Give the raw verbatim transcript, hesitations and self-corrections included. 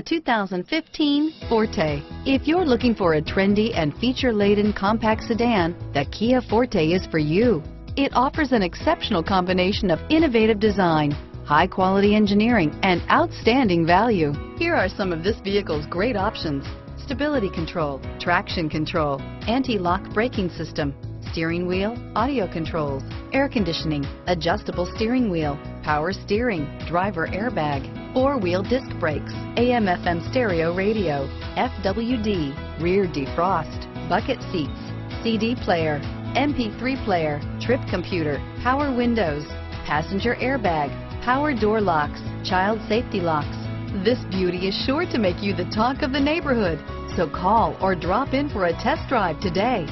The two thousand fifteen Forte. If you're looking for a trendy and feature-laden compact sedan, the Kia Forte is for you. It offers an exceptional combination of innovative design, high-quality engineering, and outstanding value. Here are some of this vehicle's great options: stability control, traction control, anti-lock braking system, steering wheel audio controls, air conditioning, adjustable steering wheel, power steering, driver airbag, four-wheel disc brakes, A M F M stereo radio, F W D, rear defrost, bucket seats, C D player, M P three player, trip computer, power windows, passenger airbag, power door locks, child safety locks. This beauty is sure to make you the talk of the neighborhood, so call or drop in for a test drive today.